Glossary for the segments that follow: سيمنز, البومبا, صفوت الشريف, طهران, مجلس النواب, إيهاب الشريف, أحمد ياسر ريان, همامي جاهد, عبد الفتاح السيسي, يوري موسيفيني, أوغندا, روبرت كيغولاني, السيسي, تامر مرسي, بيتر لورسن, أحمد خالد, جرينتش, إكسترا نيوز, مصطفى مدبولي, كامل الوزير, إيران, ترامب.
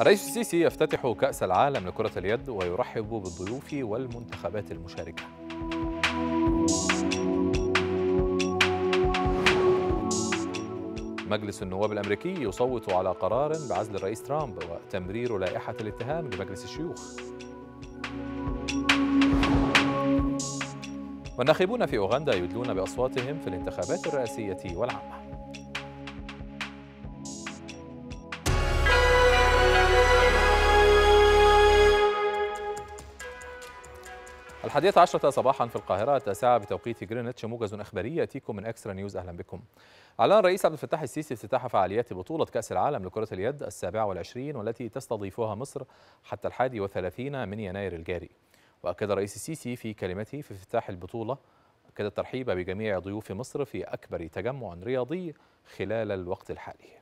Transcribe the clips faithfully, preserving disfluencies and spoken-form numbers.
الرئيس السيسي يفتتح كأس العالم لكرة اليد ويرحب بالضيوف والمنتخبات المشاركة. مجلس النواب الأمريكي يصوت على قرار بعزل الرئيس ترامب وتمرير لائحة الاتهام لمجلس الشيوخ. والناخبون في أوغندا يدلون بأصواتهم في الانتخابات الرئاسية والعامة. الحادية عشرة صباحا في القاهرة، التاسعة بتوقيت جرينتش، موجز إخباري يأتيكم من إكسترا نيوز. أهلا بكم. أعلن الرئيس عبد الفتاح السيسي افتتاح فعاليات بطولة كأس العالم لكرة اليد السابعة والعشرين والتي تستضيفها مصر حتى الحادي وثلاثين من يناير الجاري. وأكد الرئيس السيسي في كلمته في افتتاح البطولة أكد الترحيب بجميع ضيوف مصر في أكبر تجمع رياضي خلال الوقت الحالي.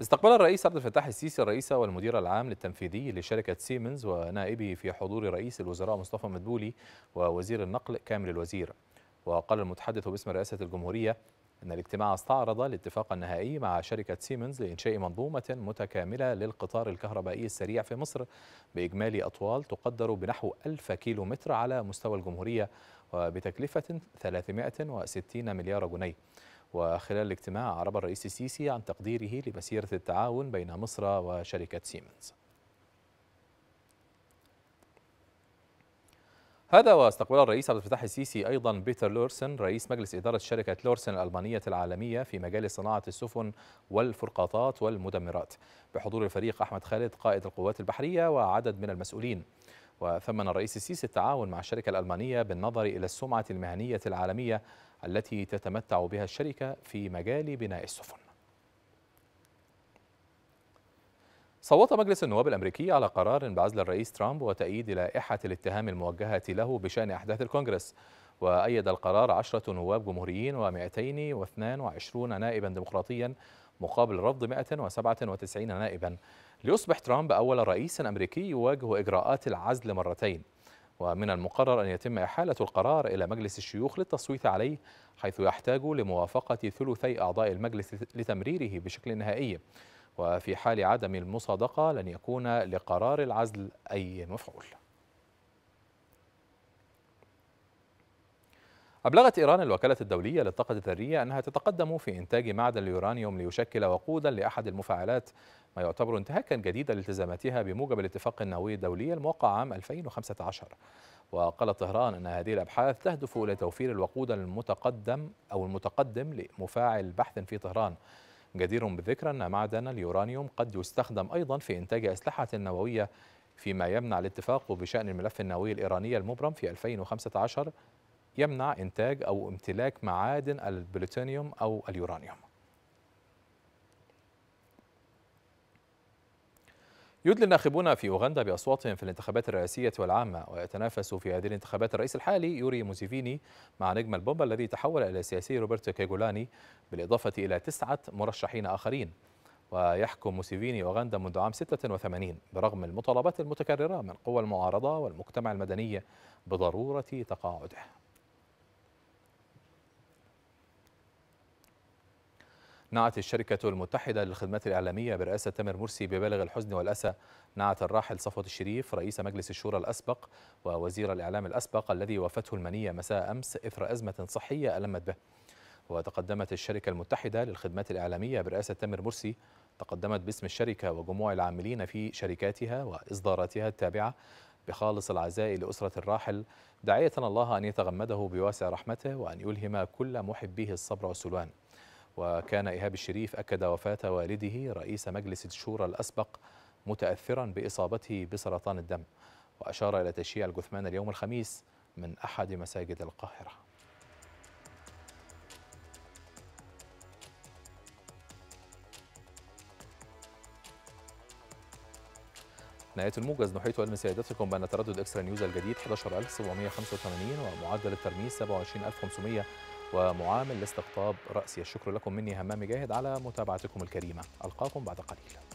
استقبل الرئيس عبد الفتاح السيسي الرئيس والمدير العام للتنفيذي لشركة سيمنز ونائبه في حضور رئيس الوزراء مصطفى مدبولي ووزير النقل كامل الوزير. وقال المتحدث باسم رئاسة الجمهورية أن الاجتماع استعرض الاتفاق النهائي مع شركة سيمنز لإنشاء منظومة متكاملة للقطار الكهربائي السريع في مصر بإجمالي أطوال تقدر بنحو ألف كيلو متر على مستوى الجمهورية وبتكلفة ثلاثمائة وستين مليار جنيه. وخلال الاجتماع أعرب الرئيس السيسي عن تقديره لمسيرة التعاون بين مصر وشركة سيمنز. هذا واستقبل الرئيس عبد الفتاح السيسي أيضا بيتر لورسن رئيس مجلس إدارة شركة لورسن الألمانية العالمية في مجال صناعة السفن والفرقاطات والمدمرات بحضور الفريق أحمد خالد قائد القوات البحرية وعدد من المسؤولين. وثمن الرئيس السيسي التعاون مع الشركة الألمانية بالنظر إلى السمعة المهنية العالمية التي تتمتع بها الشركة في مجال بناء السفن. صوت مجلس النواب الأمريكي على قرار بعزل الرئيس ترامب وتأييد لائحة الاتهام الموجهة له بشأن أحداث الكونغرس. وأيد القرار عشرة نواب جمهوريين ومئتين واثنين وعشرين نائبا ديمقراطيا مقابل رفض مئة وسبعة وتسعين نائبا، ليصبح ترامب أول رئيس أمريكي يواجه إجراءات العزل مرتين. ومن المقرر أن يتم إحالة القرار إلى مجلس الشيوخ للتصويت عليه، حيث يحتاج لموافقة ثلثي أعضاء المجلس لتمريره بشكل نهائي. وفي حال عدم المصادقة لن يكون لقرار العزل أي مفعول. أبلغت إيران الوكالة الدولية للطاقة الذرية أنها تتقدم في إنتاج معدن اليورانيوم ليشكل وقودا لأحد المفاعلات، ما يعتبر انتهاكا جديدا لالتزاماتها بموقع الاتفاق النووي الدولي الموقع عام ألفين وخمسة عشر. وقال طهران أن هذه الأبحاث تهدف إلى توفير الوقود المتقدم أو المتقدم لمفاعل بحث في طهران. جدير بالذكر أن معدن اليورانيوم قد يستخدم أيضا في إنتاج أسلحة نووية، فيما يمنع الاتفاق بشأن الملف النووي الإيراني المبرم في ألفين وخمسة عشر يمنع إنتاج أو امتلاك معادن البلوتونيوم أو اليورانيوم. يدلي الناخبون في أوغندا بأصواتهم في الانتخابات الرئاسية والعامة، ويتنافس في هذه الانتخابات الرئيس الحالي يوري موسيفيني مع نجم البومبا الذي تحول إلى سياسي روبرت كيغولاني، بالإضافة إلى تسعة مرشحين آخرين. ويحكم موسيفيني أوغندا منذ عام ستة وثمانين برغم المطالبات المتكررة من قوى المعارضة والمجتمع المدني بضرورة تقاعده. نعت الشركة المتحدة للخدمات الإعلامية برئاسة تامر مرسي ببالغ الحزن والأسى نعت الراحل صفوت الشريف رئيس مجلس الشورى الأسبق ووزير الإعلام الأسبق الذي وافته المنية مساء أمس إثر أزمة صحية ألمت به. وتقدمت الشركة المتحدة للخدمات الإعلامية برئاسة تامر مرسي تقدمت باسم الشركة وجموع العاملين في شركاتها وإصداراتها التابعة بخالص العزاء لأسرة الراحل، داعية الله أن يتغمده بواسع رحمته وأن يلهم كل محبيه الصبر والسلوان. وكان إيهاب الشريف أكد وفاة والده رئيس مجلس الشورى الأسبق متأثرا بإصابته بسرطان الدم، وأشار إلى تشييع الجثمان اليوم الخميس من أحد مساجد القاهرة. نهاية الموجز. نحيط علم سيادتكم بأن تردد إكسترا نيوز الجديد أحد عشر ألف وسبعمائة وخمسة وثمانين ومعدل الترميز سبعة وعشرين ألف وخمسمائة ومعامل الاستقطاب رأسي. الشكر لكم مني همامي جاهد على متابعتكم الكريمة. ألقاكم بعد قليل.